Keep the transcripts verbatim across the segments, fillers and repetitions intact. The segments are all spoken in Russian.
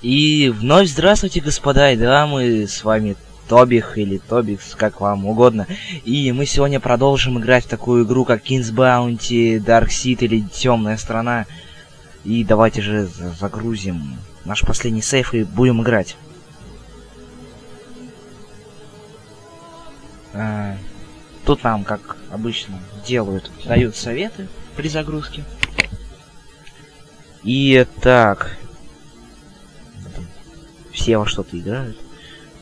И вновь здравствуйте, господа и дамы, с вами Тобих или Тобикс, как вам угодно. И мы сегодня продолжим играть в такую игру, как King's Bounty, Dark City или Тёмная Сторона. И давайте же загрузим наш последний сейф и будем играть. А, тут нам, как обычно, делают, дают советы при загрузке. И так... Все во что-то играют.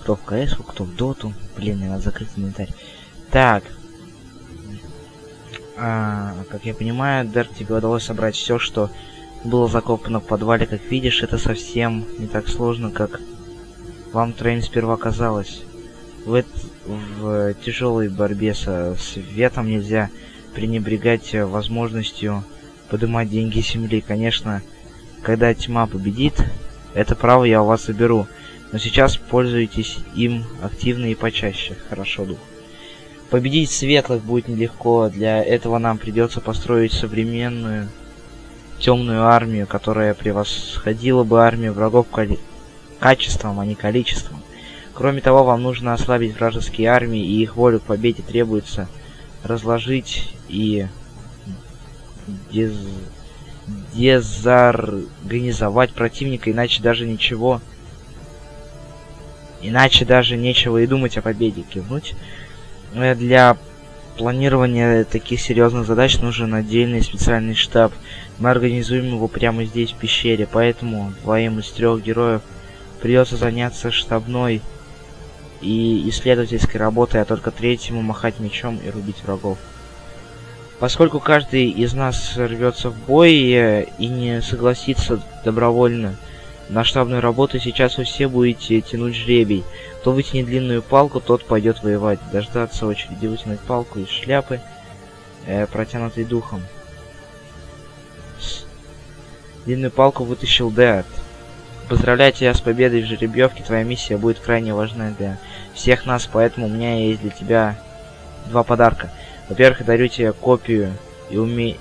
Кто в КС, кто в Доту. Блин, мне надо закрыть инвентарь. Так. А, как я понимаю, Дарк, тебе удалось собрать все, что было закопано в подвале. Как видишь, это совсем не так сложно, как вам троим сперва казалось. В, в тяжелой борьбе со светом нельзя пренебрегать возможностью поднимать деньги земли. Конечно, когда тьма победит... Это право я у вас заберу, но сейчас пользуйтесь им активно и почаще. Хорошо, дух. Победить светлых будет нелегко. Для этого нам придется построить современную темную армию, которая превосходила бы армию врагов коли... качеством, а не количеством. Кроме того, вам нужно ослабить вражеские армии, и их волю к победе требуется разложить и дез... дезорганизовать противника, иначе даже ничего иначе даже нечего и думать о победе. Кивнуть. Для планирования таких серьезных задач нужен отдельный специальный штаб. Мы организуем его прямо здесь, в пещере, поэтому двоим из трех героев придется заняться штабной и исследовательской работой, а только третьему махать мечом и рубить врагов. Поскольку каждый из нас рвется в бой и не согласится добровольно на штабную работу, сейчас вы все будете тянуть жребий. Кто вытянет длинную палку, тот пойдет воевать. Дождаться очереди, вытянуть палку из шляпы, э, протянутой духом. Длинную палку вытащил Дэд. Поздравляю тебя с победой в жеребьевке, твоя миссия будет крайне важна для всех нас, поэтому у меня есть для тебя два подарка. Во-первых, я дарю тебе копию и уме...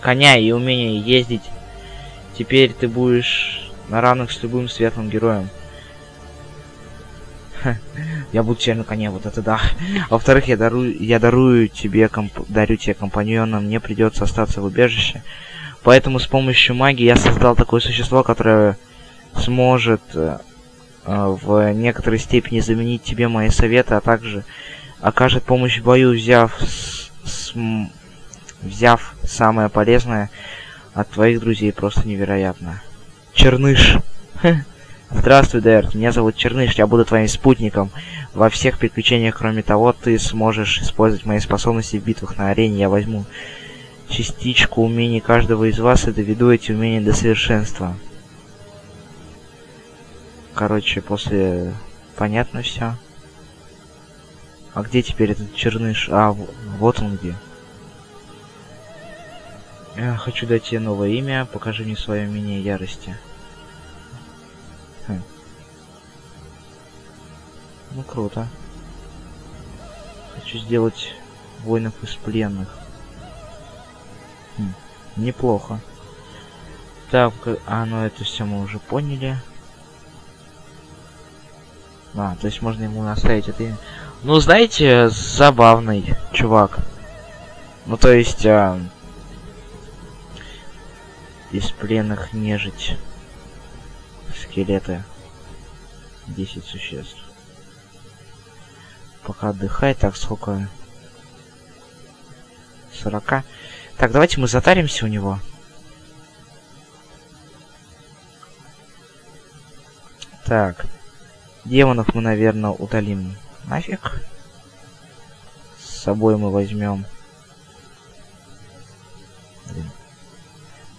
коня и умение ездить. Теперь ты будешь на равных с любым светлым героем. Я буду теперь на коне, вот это да. Во-вторых, я дарую, я дарую тебе комп... дарю тебе компаньона. Мне придется остаться в убежище. Поэтому с помощью магии я создал такое существо, которое сможет э, в некоторой степени заменить тебе мои советы, а также... окажет помощь в бою, взяв, с, с, взяв самое полезное от твоих друзей. Просто невероятно. Черныш. Здравствуй, Дэрт. Меня зовут Черныш. Я буду твоим спутником во всех приключениях. Кроме того, ты сможешь использовать мои способности в битвах на арене. Я возьму частичку умений каждого из вас и доведу эти умения до совершенства. Короче, после... понятно все. А где теперь этот черныш? А, вот он где. Я хочу дать тебе новое имя. Покажи мне свое умение ярости. Хм. Ну, круто. Хочу сделать воинов из пленных. Хм. Неплохо. Так, а, ну это все мы уже поняли. А, то есть можно ему наставить это имя. Ну, знаете, забавный чувак. Ну, то есть, а... из пленных нежить. Скелеты. десять существ. Пока отдыхай. Так, сколько? сорок. Так, давайте мы затаримся у него. Так. Демонов мы, наверное, удалим. Нафиг. С собой мы возьмем.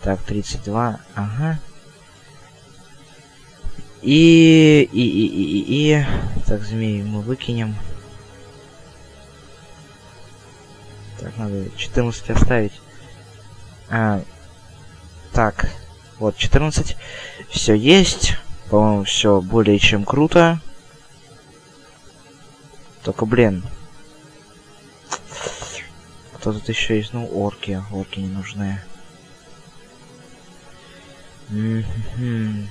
Так, тридцать два. Ага. И... И... И... И... и... Так, змею мы выкинем. Так, надо четырнадцать оставить. А, так. Вот, четырнадцать. Все есть. По-моему, все более чем круто. Только, блин. Кто тут еще есть? Ну, орки. Орки не нужны. Mm-hmm.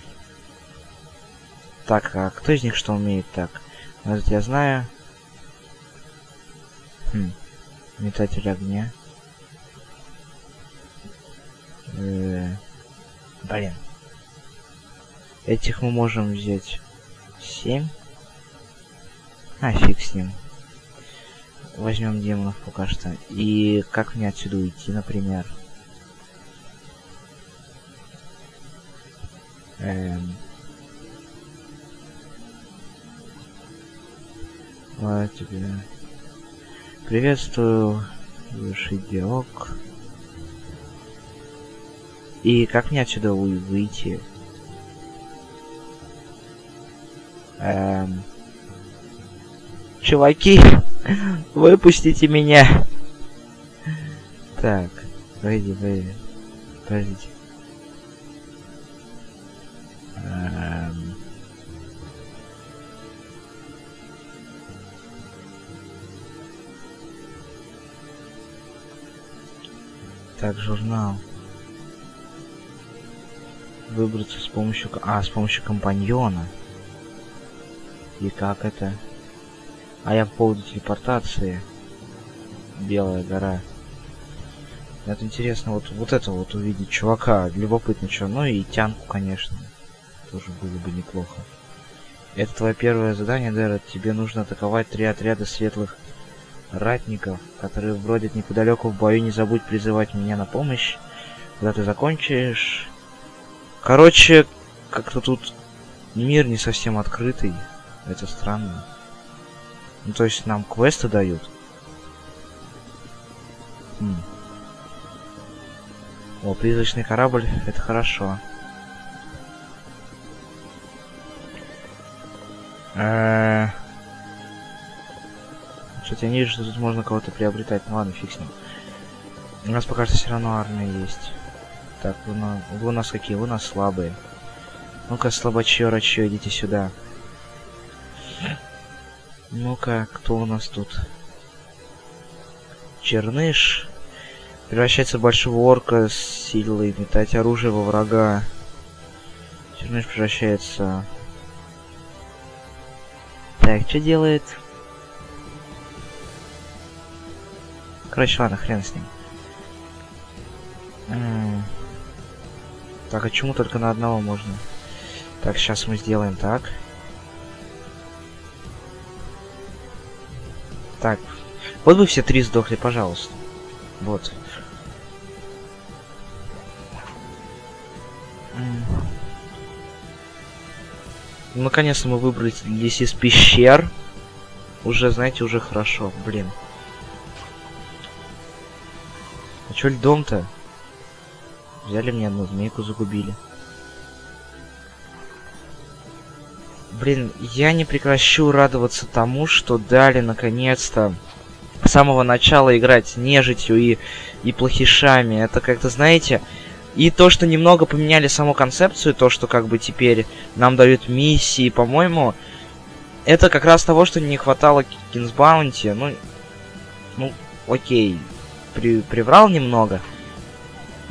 Так, а кто из них что умеет? Так, вот я знаю. Хм. Метатель огня. Э-э-э. Блин. Этих мы можем взять семь. А, фиг с ним. Возьмем демонов пока что. И как мне отсюда уйти, например? Эм. Ладно тебе. Приветствую, высший диалог. И как мне отсюда выйти? Эм. Чуваки, выпустите меня. Так, пойди, пойди. Подождите. Эм... Так, журнал. Выбраться с помощью... А, с помощью компаньона. И как это... А я по поводу телепортации. Белая гора. Это интересно, вот, вот это вот увидеть чувака. Любопытно, что. Ну и тянку, конечно. Тоже было бы неплохо. Это твое первое задание, Дэрот. Тебе нужно атаковать три отряда светлых ратников, которые бродят неподалеку в бою. Не забудь призывать меня на помощь, когда ты закончишь. Короче, как-то тут мир не совсем открытый. Это странно. Ну, то есть нам квесты дают. Хм. О, призрачный корабль, это хорошо. Э-э-э. Что-то я не вижу, что тут можно кого-то приобретать. Ну ладно, фиг с ним. У нас пока что все равно армия есть. Так, вы, на... вы у нас какие? Вы у нас слабые. Ну-ка, слабачье, рачье, идите сюда. Ну-ка, кто у нас тут? Черныш. Превращается в большого орка с силой метать оружие во врага. Черныш превращается... Так, что делает? Короче, ладно, хрен с ним. М-м-м. Так, а чему только на одного можно? Так, сейчас мы сделаем так. Так, вот бы все три сдохли, пожалуйста. Вот. Наконец-то мы выбрались из пещер. Уже, знаете, уже хорошо, блин. А чё льдом-то? Взяли мне одну змейку, загубили. Блин, я не прекращу радоваться тому, что дали наконец-то с самого начала играть нежитью и, и плохишами. Это как-то, знаете, и то, что немного поменяли саму концепцию, то, что как бы теперь нам дают миссии, по-моему, это как раз того, что не хватало King's Bounty. Ну, ну окей, при, приврал немного.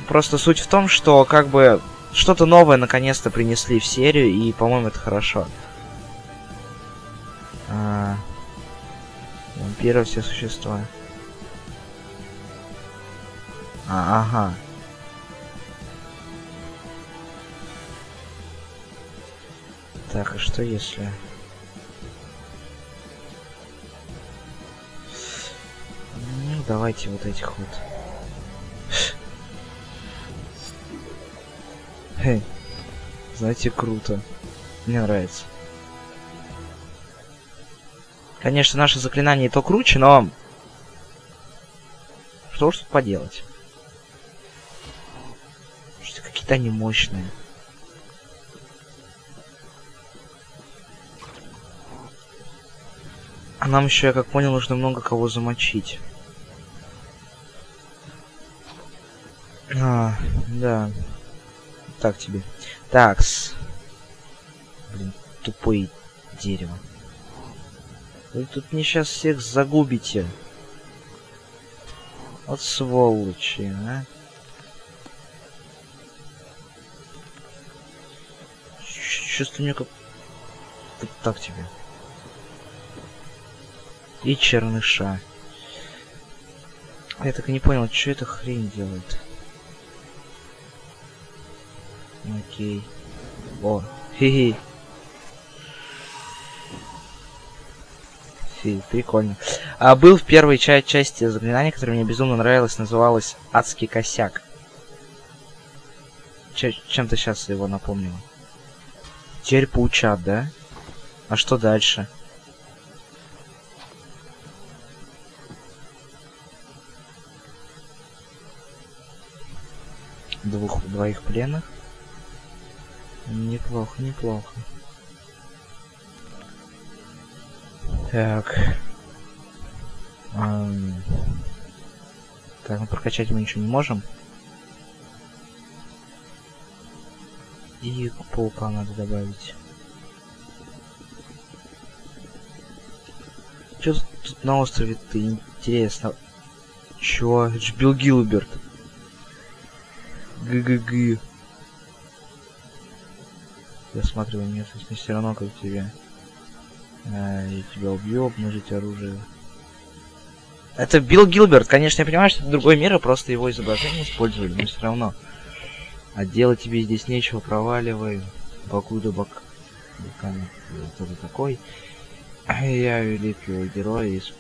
Просто суть в том, что как бы что-то новое наконец-то принесли в серию, и, по-моему, это хорошо. А, вампиры все существа. А, ага. Так, а что если... Ну, давайте вот этих вот. Хе, знаете, круто. Мне нравится. Конечно, наше заклинание и то круче, но... Что уж тут поделать? Что какие-то они мощные. А нам еще, я как понял, нужно много кого замочить. А, да. Так тебе. Такс. Блин, тупое дерево. Вы тут мне сейчас всех загубите. Вот сволочи, а. Чувствую, мне как... так тебе. И черныша. Я так и не понял, что эта хрень делает. Окей. О, хе-хе. Прикольно. А, был в первой ча части заклинание, которое мне безумно нравилось, называлось «Адский косяк». Чем-то сейчас его напомнило. Теперь паучат, да? А что дальше? Двух, двоих пленных. Неплохо, неплохо. Так. Эм... Так, ну прокачать мы ничего не можем. И паука надо добавить. Чё тут на острове-то интересно? Чё? Это ж Билл Гилберт. ГГГ. Я смотрю, мне все равно, как тебе. А, я тебя убью, обнажить оружие. Это Билл Гилберт, конечно, я понимаю, что это другой мир, а просто его изображение использовали, но все равно. А делать тебе здесь нечего, проваливай. Покуда бак... Бакан, кто-то такой. Я великий герой из...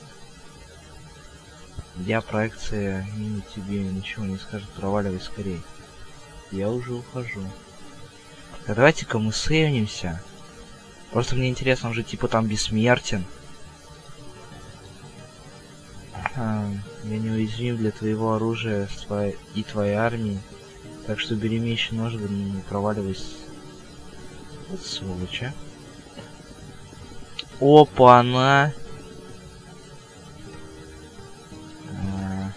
Я проекция, и тебе ничего не скажет, проваливай скорее. Я уже ухожу. Так, давайте-ка мы сейвнемся. Просто мне интересно, он же типа там бессмертен. А, я неуязвим для твоего оружия твоей... и твоей армии. Так что бери меч и нож, не проваливайся. Вот сволочь, а. Опа-на! А...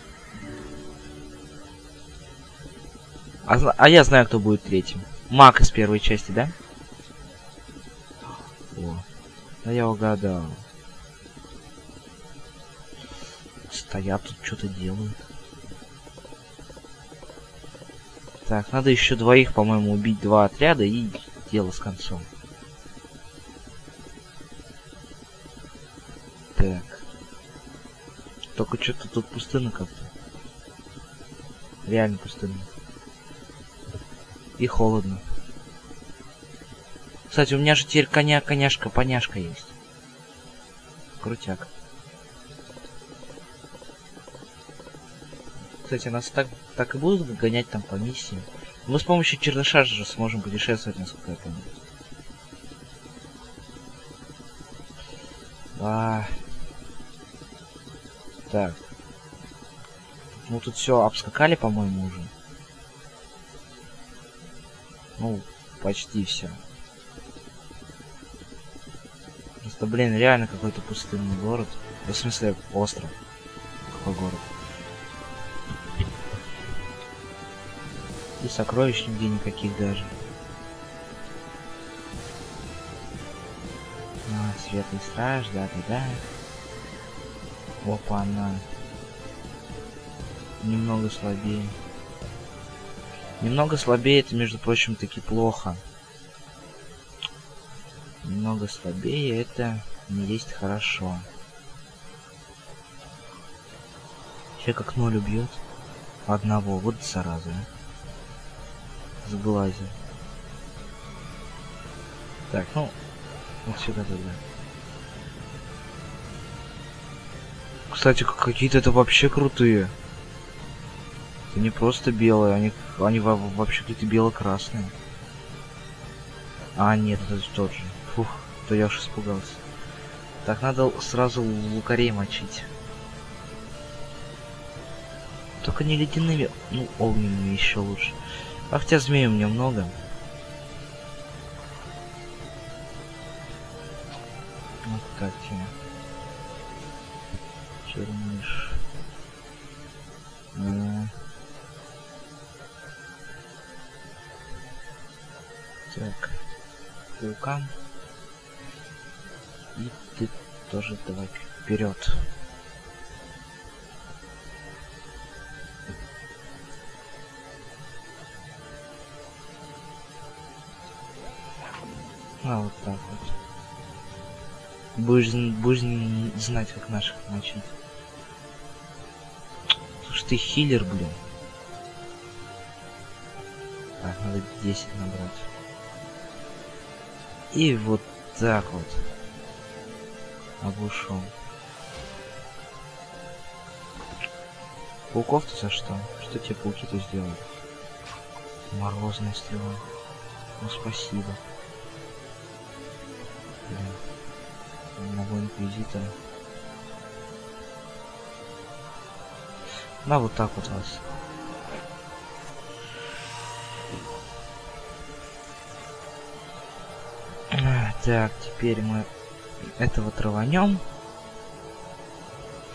А, а я знаю, кто будет третьим. Маг из первой части, да? О, да я угадал. Стоят тут, что-то делают. Так, надо еще двоих, по-моему, убить, два отряда, и дело с концом. Так. Только что-то тут пустынно как-то. Реально пустынно. И холодно. Кстати, у меня же теперь коня, коняшка, поняшка есть. Крутяк. Кстати, нас так, так и будут гонять там по миссии. Мы с помощью черныша же сможем путешествовать, насколько я помню. А... Так. Ну тут все обскакали, по-моему, уже. Ну, почти все. Просто, блин, реально какой-то пустынный город. В смысле, остров. Какой город? И сокровищ нигде никаких даже. А, светлый страж, да-да-да. Опа, она. Немного слабее. Немного слабее, это, между прочим, таки плохо. Немного слабее, это не есть хорошо. Человек как ноль убьет. Одного, вот зараза, а. Сглазил. Так, ну, вот сюда тогда. Кстати, какие-то это вообще крутые. Это не просто белые, они, они вообще какие-то бело-красные. А, нет, это тот же. Фух, то я уж испугался. Так, надо сразу лукарей мочить. Только не ледяными, ну, огненными еще лучше. А хотя змей у меня много. Вот так тебе. Черныш. А -а -а. Так. Вулкан. И ты тоже давай вперед. А, вот так вот. Будешь, будешь знать, как наших начать. Потому что ты хилер, блин. Так, надо десять набрать. И вот так вот. Оглушил. Пауков-то за что? Что тебе пауки-то сделали? Морозная стрела. Ну спасибо. Блин. Могу инквизитора. На вот так вот вас. Так, теперь мы этого траванем.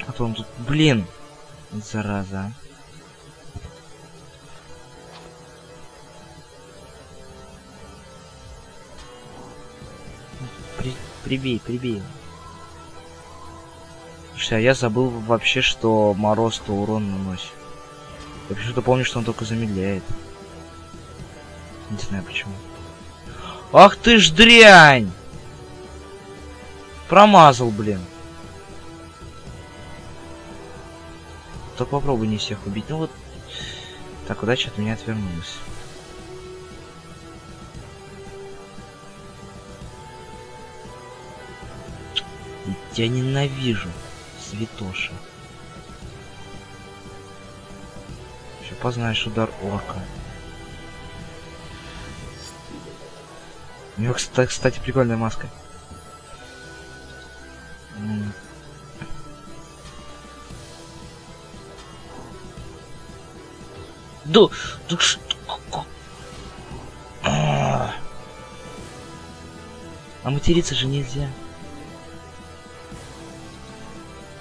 А то он тут, блин, зараза. При, прибей, прибей. Слушай, а я забыл вообще, что мороз-то урон наносит. Я почему-то помню, что он только замедляет. Не знаю почему. Ах ты ж дрянь! Промазал, блин. Только попробуй не всех убить. Ну вот. Так, удача от меня отвернулась. Я ненавижу, святоша. Еще познаешь удар орка. У него, кстати, прикольная маска. Да, так что... А материться же нельзя.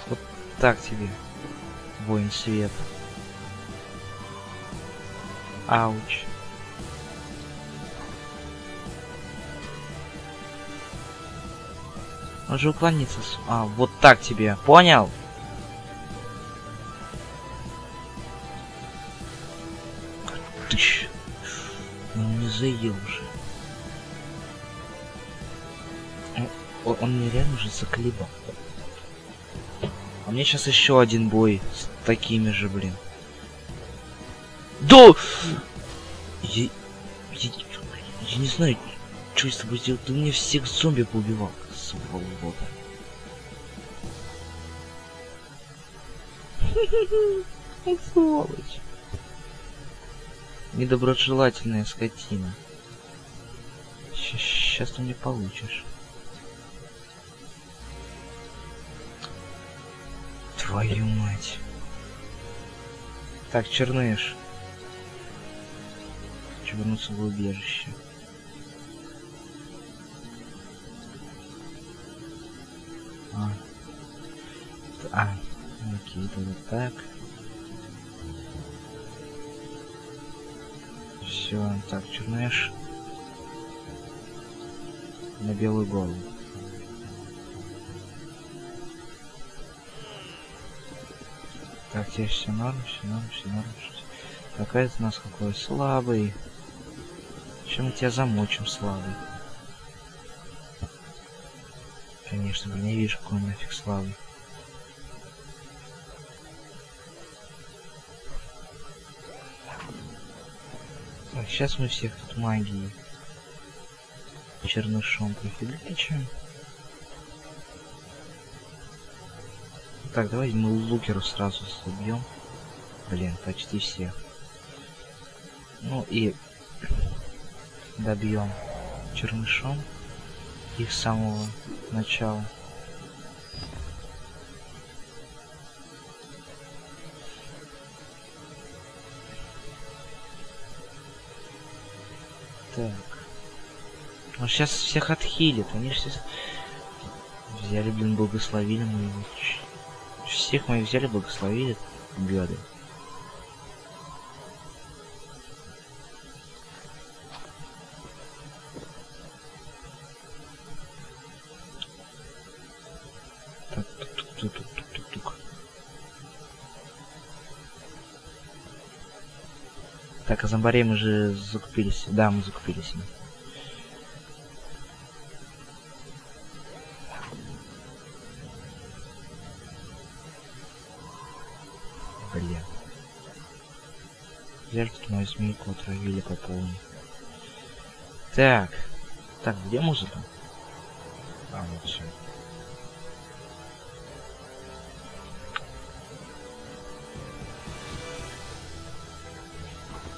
Вот так тебе, воин свет. Ауч. Он же уклонится. А, вот так тебе. Понял? Тыщ. Он не заел уже. Он, он мне реально уже заклебал. А мне сейчас еще один бой с такими же, блин. Да! Я, я, я не знаю, что я с тобой сделал. Ты мне всех зомби поубивал. Сволота. Сволочь. Недоброжелательная скотина. Сейчас ты мне получишь. Твою мать. Так, черныш. Хочу вернуться в убежище. А, а окей, тогда так. Все, так, черныш. На белую голову. Так, здесь все норм, все норм, все норм. Какая у нас какой слабый. Чем мы тебя замочим, слабый? Конечно, не вижу, какой он нафиг славы. Так, сейчас мы всех тут магией чернышом прифигачим. Так, давайте мы лукеру сразу собьем. Блин, почти всех. Ну и добьем чернышом их с самого начала. Так. Он сейчас всех отхилит. Они все взяли, блин, благословили моего. Всех мы взяли, благословили, гады. Так, а зомбарей мы же закупились. Да, мы закупились. Жертв мою змейку отравили по полной. Так. Так, где музыка? А, вот все.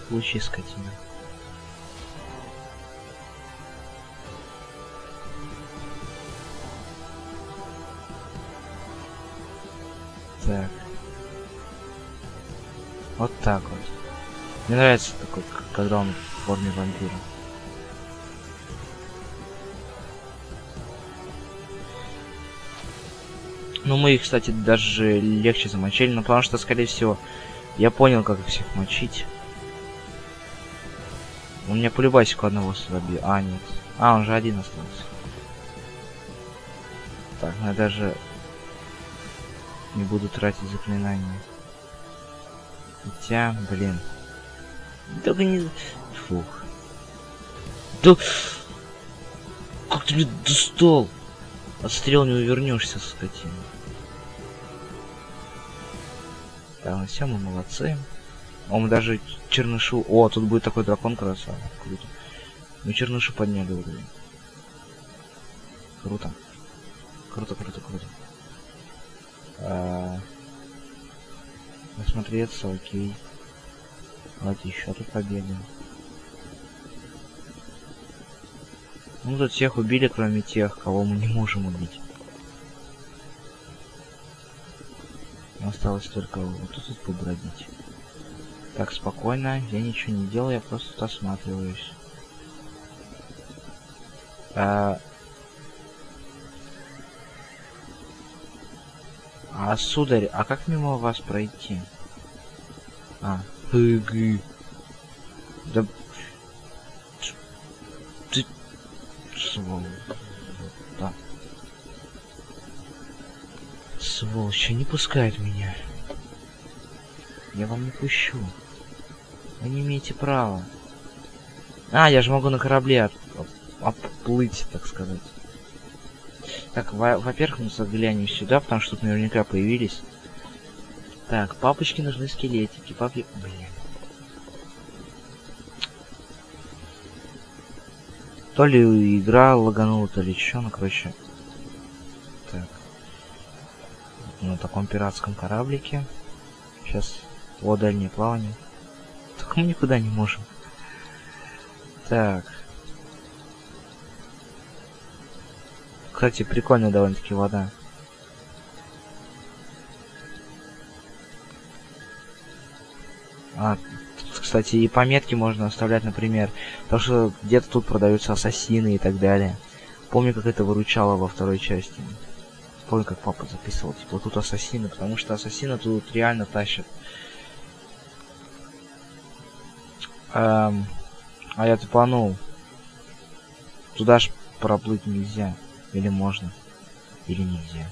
Лучи скотина. Так. Вот так вот. Мне нравится такой, когда он в форме вампира. Ну, мы их, кстати, даже легче замочили, но потому что, скорее всего, я понял, как их всех мочить. У меня по любасику одного слабее. А, нет. А, он же один остался. Так, ну я даже не буду тратить заклинания. Хотя, блин. Только не... Фух. Да... Как ты, блин, достал? От стрел не увернешься, скотина. Да, ну все, мы молодцы. Он даже чернышу... О, тут будет такой дракон, красава. Круто. Мы чернышу подняли уровень. Круто. Круто, круто, круто. А... Насмотреться, окей. Давайте еще тут побегаем. Ну, тут всех убили, кроме тех, кого мы не можем убить. Осталось только вот тут вот побродить. Так, спокойно, я ничего не делаю, я просто тут осматриваюсь. А... а, сударь, а как мимо вас пройти? А, хы-гы. Да... Ты... Да. Сволочь, не пускает меня. Я вам не пущу. Вы не имеете права. А, я же могу на корабле от, от, отплыть, так сказать. Так, во-первых, мы заглянем сюда, потому что тут наверняка появились. Так, папочке нужны скелетики. Папки... Блин. То ли игра лаганула, то ли чё, ну, короче. Так. На таком пиратском кораблике. Сейчас... О, дальнее плавание. Так мы никуда не можем. Так. Кстати, прикольная довольно-таки вода. А, тут, кстати, и пометки можно оставлять, например. Потому что где-то тут продаются ассасины и так далее. Помню, как это выручало во второй части. Помню, как папа записывал. Типа, вот тут ассасины, потому что ассасины тут реально тащат. Эм, а я тупанул. Туда ж проплыть нельзя. Или можно. Или нельзя.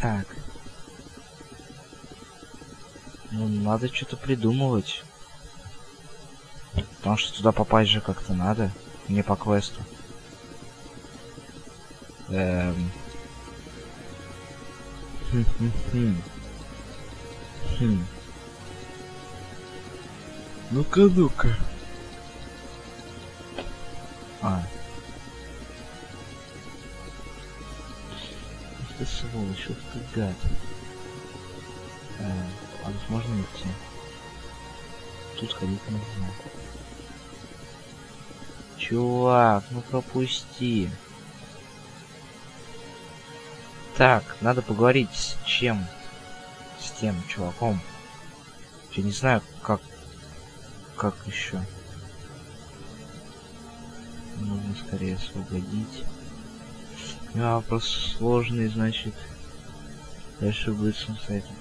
Так. Ну, надо что-то придумывать. Потому что туда попасть же как-то надо. Мне по квесту. Эм... Хм. Ну-ка, ну-ка. А. Ух ты, сволочь, ух ты, гад. А, а тут можно идти? Тут ходить нельзя. Чувак, ну пропусти. Так, надо поговорить с чем? С тем чуваком. Я не знаю, как... Как еще? Нужно скорее освободить. У меня вопрос сложный, значит... Дальше будет самостоятельно.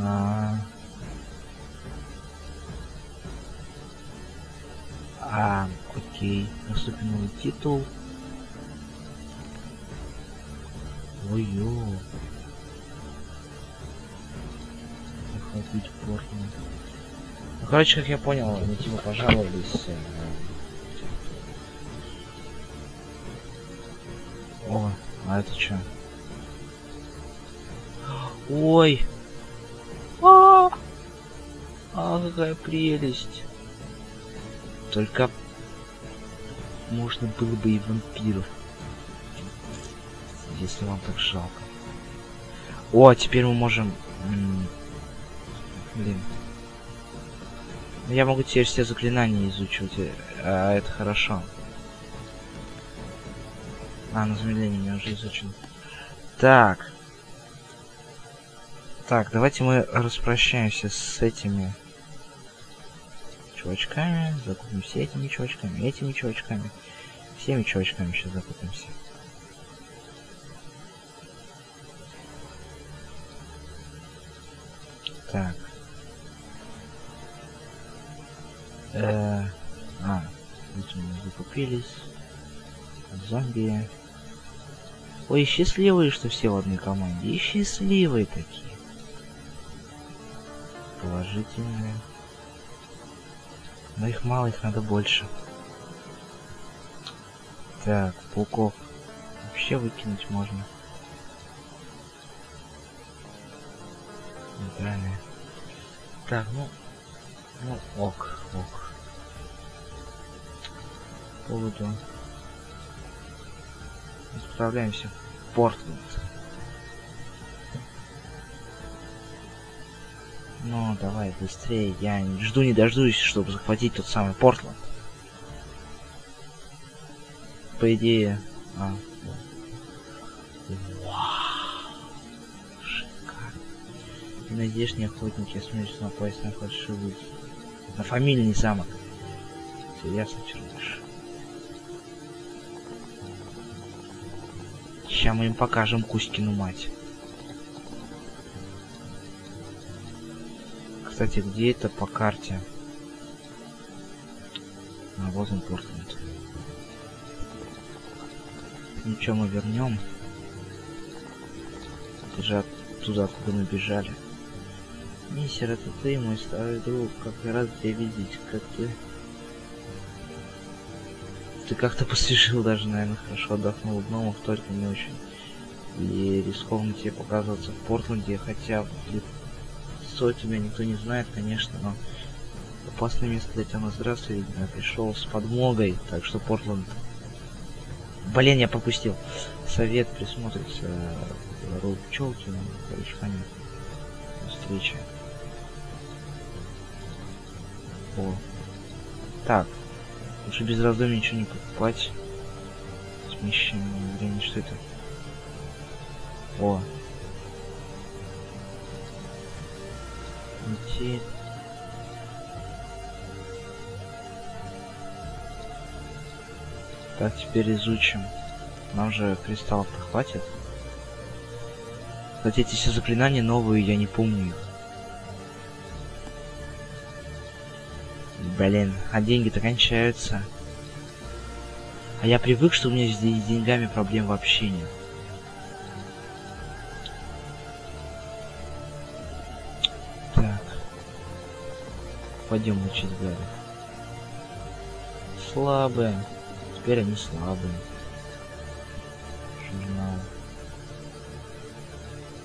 А... А, окей. Наступил новый титул. Ой-ой. Захватить Портленд. Ну, короче, как я понял, они типа пожаловались. Э... О, а это что? Ой. А, -а, -а. а какая прелесть. Только можно было бы и вампиров. Если вам так жалко. О, теперь мы можем... Блин. Я могу теперь все заклинания изучить. А, это хорошо. А, на замедление я уже изучил. Так. Так, давайте мы распрощаемся с этими чувачками. Закупимся этими чувачками, этими чувачками. Всеми чувачками сейчас закупимся. Так. Э-э- а, видимо, закупились. Зомби. Ой, счастливые, что все в одной команде. И счастливые такие. Положительные. Но их мало, их надо больше. Так, пауков. Вообще выкинуть можно. Нейтральные. Так, ну... Ну, ок, ок. Поводу. Отправляемся в Портленд. Ну, давай быстрее. Я жду не дождусь, чтобы захватить тот самый Портленд. По идее... А. Вау! Шикарно. И надежные охотники осмелятся напасть на фальшивый. На фамильный замок. Все ясно, черныш. Сейчас мы им покажем Кузькину мать. Кстати, где это по карте? А, вот он, Портленд. Ничего, мы вернем. Бежат туда, откуда мы бежали. Мистер, это ты, мой старый друг. Как я рад тебя видеть. Как ты... Ты как-то посвежил даже, наверное, хорошо отдохнул в новых, только не очень. И рискованно тебе показываться в Портленде, хотя лицо тебя никто не знает, конечно, но опасное место для тебя. На здравствуй, я пришел с подмогой, так что Портленд... Блин, я пропустил. Совет присмотрится Роб Челкин, короче, понятно. Встреча. О. Так. Лучше без раздумий ничего не покупать. Смещение времени, что это? О. Идти. Так, теперь изучим. Нам же кристаллов-то хватит. Кстати, эти все заклинания новые, я не помню их. Блин, а деньги-то кончаются. А я привык, что у меня с деньгами проблем вообще нет. Так. Пойдем учить гады. Слабые. Теперь они слабые. Журнал.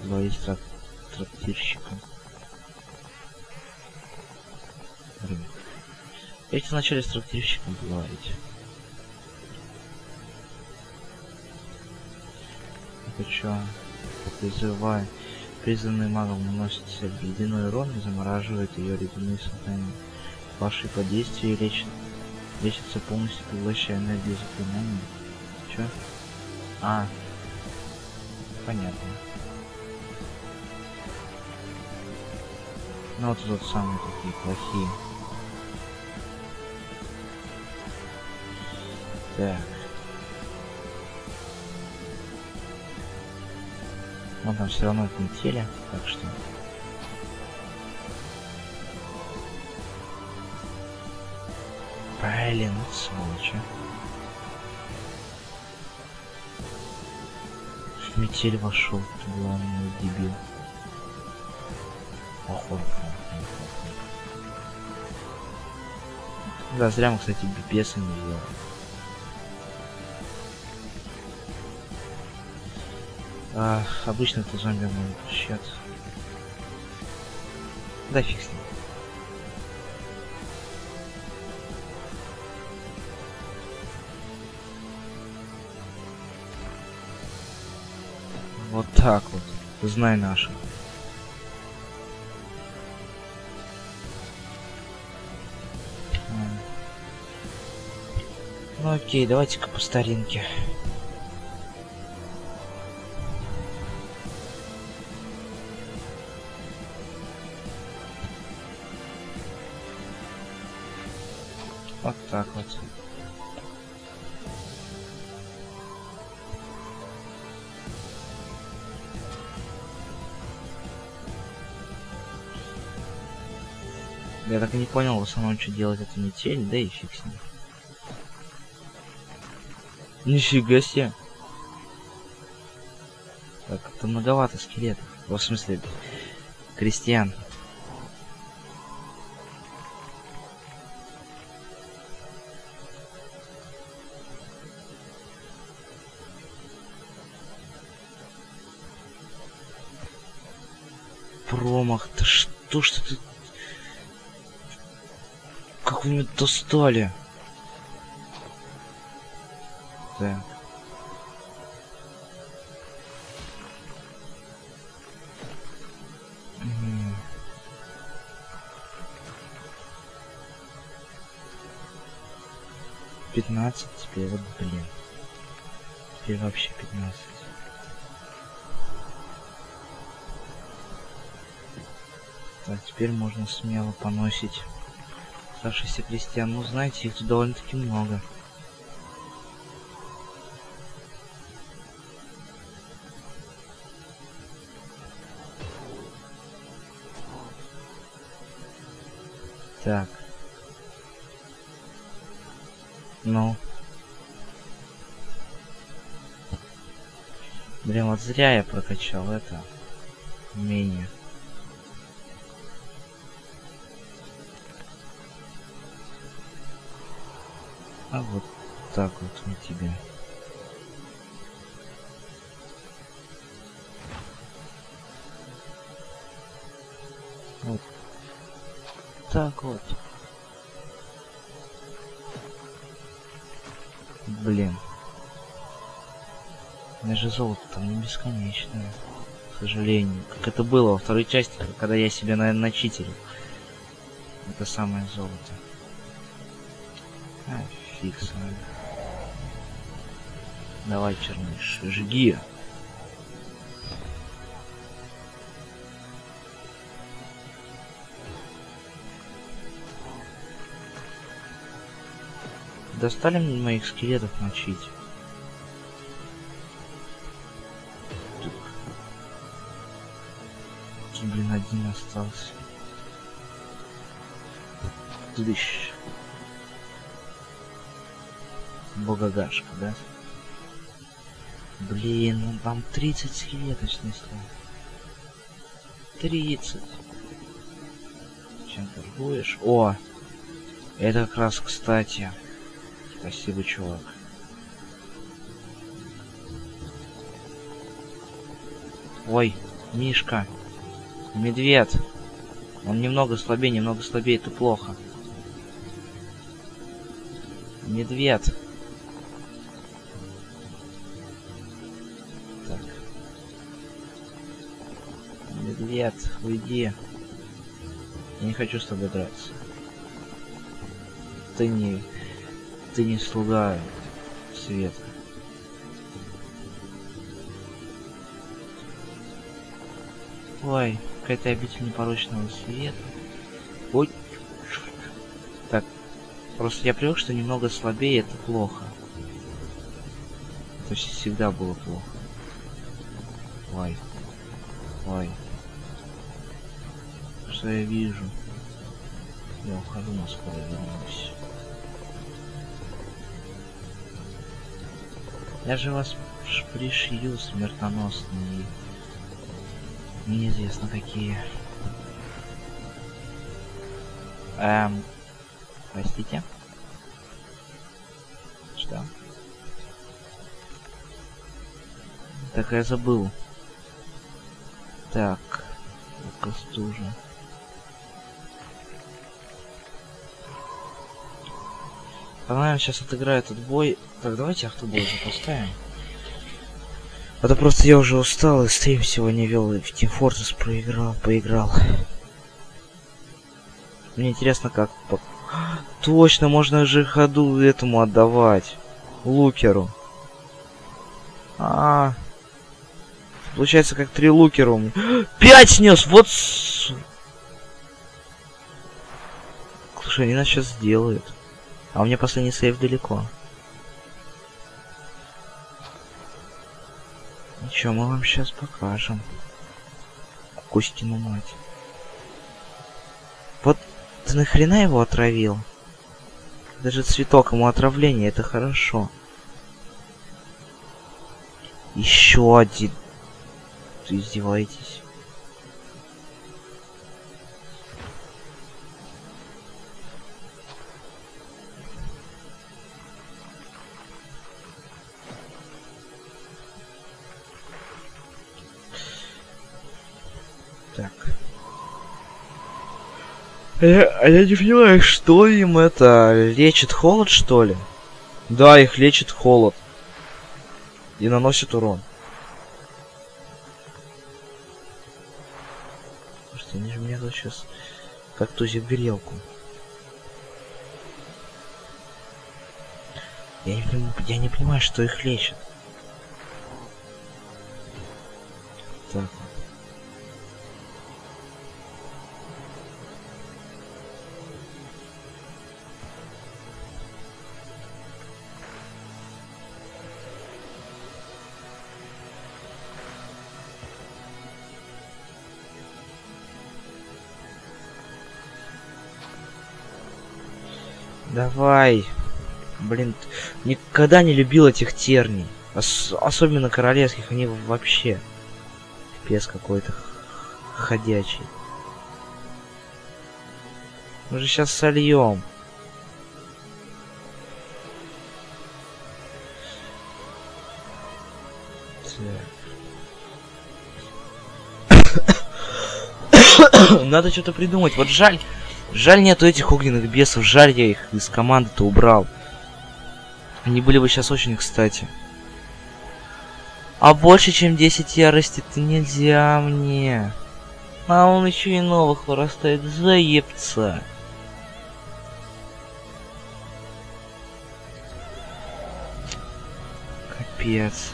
Бои с трактирщиком. Я тебе вначале с трактирщиком говорить. Это чё? Призывай. Призванный магом наносит ледяной урон и замораживает ее ледяные состояния. Ваши подействия лечат. Лечится полностью, поглощая энергию заклинаний. Чё? А. Понятно. Ну вот тут самые такие плохие. Так. Но там все равно отлетели, так что. Блин, вот сволочи. В метель вошел, главный дебил. Охотно. Да, зря мы, кстати, бесы не делали. А, обычно это зомби могут сейчас. Да фиг с ним. Вот так вот. Знай наших. Ну окей, давайте-ка по старинке. Вот так вот. Я так и не понял, в основном, что делать эту метель, да и фиг с ним. Нифига себе. Так, это многовато скелетов. В смысле, крестьян. Промах. Да что ж ты... Как вы меня достали? Так. пятнадцать теперь, вот блин. Теперь вообще пятнадцать. Так, теперь можно смело поносить оставшихся крестьян. Ну, знаете, их тут довольно-таки много. Так. Ну. Блин, вот зря я прокачал это умение. А вот так вот мы тебе. Вот. Так вот. Блин. У меня же золото там не бесконечное. К сожалению. Как это было во второй части, когда я себе, наверное, начитил. Это самое золото. А, фиг с вами. Давай, черныш, жги. Достали моих скелетов мочить. Тут, блин, один остался. Дыщ. Богогашка, да? Блин, ну там тридцать скелетов снесло. тридцать. Чем торгуешь? О! Это как раз, кстати... Спасибо, чувак. Ой, Мишка. Медведь. Он немного слабее, немного слабее, это плохо. Медведь. Так. Медведь, уйди. Я не хочу с тобой драться. Ты не... Ты не слуга света. Ой, какая-то обитель непорочного света. Ой. Так, просто я привык, что немного слабее, это плохо. Это всегда было плохо. Ой. Ой. Что я вижу? Я ухожу, наскоро вернусь. Я же вас пришью, смертоносные. Неизвестно какие. Эм. Простите. Что? Так я забыл. Так, костужа. По-моему, сейчас отыграю этот бой. Так, давайте автобой запускаем. А то просто я уже устал и стрим сегодня вел, и в Team Fortress проиграл, поиграл. Мне интересно, как... Точно, можно же ходу этому отдавать. Лукеру. А, -а, -а. Получается, как три лукера у меня. Пять снес! Вот... Слушай, они нас сейчас сделают. А у меня последний сейв далеко. Ничего, мы вам сейчас покажем. Кузькину мать. Вот ты нахрена его отравил? Даже цветок ему отравление, это хорошо. Еще один. Ты издеваетесь. Так. А я, а я не понимаю, что им это лечит холод, что ли? Да, их лечит холод. И наносит урон. Они же меня тут сейчас как тузит грелку. Я не, я не понимаю, что их лечит. Так. Давай. Блин, никогда не любил этих терний. Ос особенно королевских, они вообще. Пес какой-то ходячий. Мы же сейчас сольем. Надо что-то придумать. Вот жаль. Жаль, нету этих огненных бесов, жаль, я их из команды-то убрал. Они были бы сейчас очень кстати. А больше, чем десять ярости-то нельзя мне. А он еще и новых вырастает, заебца. Капец.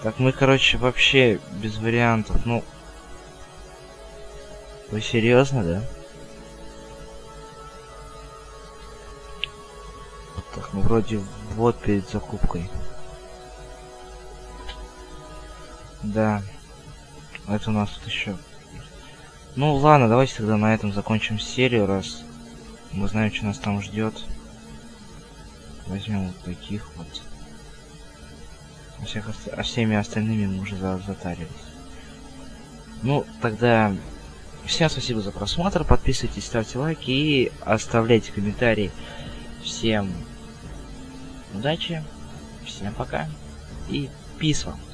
Так, мы, короче, вообще без вариантов. Ну, вы серьезно, да? Так, ну вроде вот перед закупкой. Да. Это у нас тут еще. Ну ладно, давайте тогда на этом закончим серию, раз мы знаем, что нас там ждет. Возьмем вот таких вот. Всех, а всеми остальными мы уже за, затарились. Ну, тогда всем спасибо за просмотр. Подписывайтесь, ставьте лайки и оставляйте комментарии. Всем удачи, всем пока и peace вам.